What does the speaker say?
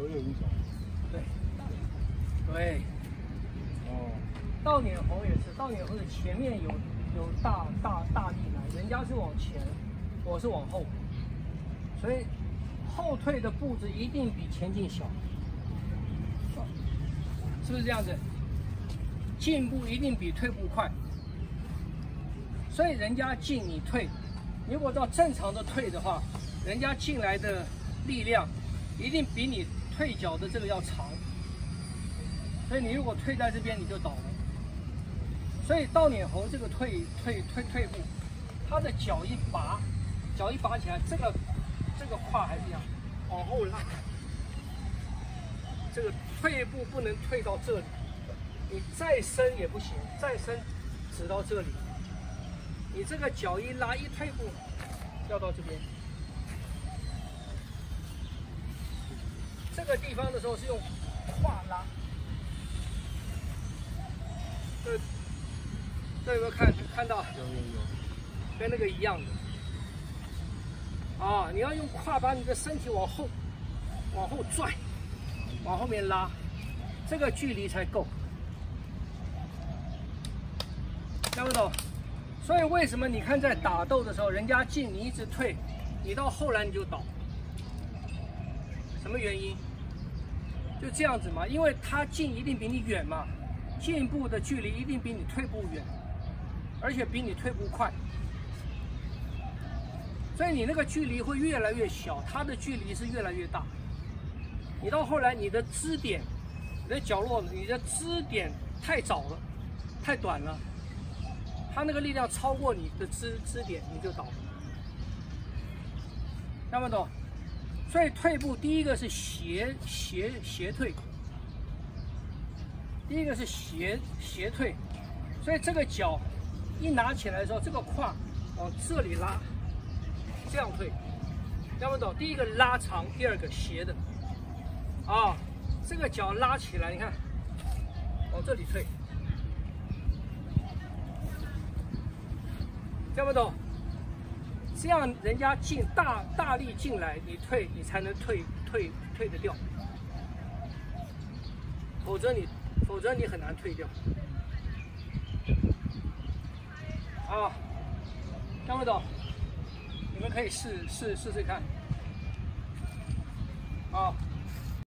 都有一种。对，对。哦。稻碾猴也是，稻碾猴的前面有大力来，人家是往前，我是往后，所以后退的步子一定比前进小，是不是这样子？进步一定比退步快，所以人家进你退，如果照正常的退的话，人家进来的力量一定比你退脚的这个要长，所以你如果退在这边你就倒了。所以稻碾猴这个退步，它的脚一拔起来，这个胯还是一样往后拉。这个退步不能退到这里，你再伸也不行，再伸只到这里。你这个脚一拉一退步，掉到这边。这个地方的时候是用胯拉。这有没有看到？有，跟那个一样的。啊，你要用胯把你的身体往后拽，往后面拉，这个距离才够，看不懂？所以为什么你看在打斗的时候，人家进你一直退，你到后来你就倒，什么原因？就这样子嘛，因为他进一定比你远嘛，进步的距离一定比你退步远。而且比你退步快，所以你那个距离会越来越小，它的距离是越来越大。你到后来，你的支点、你的角落、你的支点太早了，太短了，它那个力量超过你的支点，你就倒了。那么懂？所以退步第一个是斜退，第一个是斜退，所以这个脚。一拿起来的时候，这个胯往这里拉，这样退，要不懂？第一个拉长，第二个斜的，啊，这个脚拉起来，你看，往这里退，要不懂？这样人家进大力进来，你退，你才能退得掉，否则你很难退掉。啊，看不懂？你们可以试看。啊。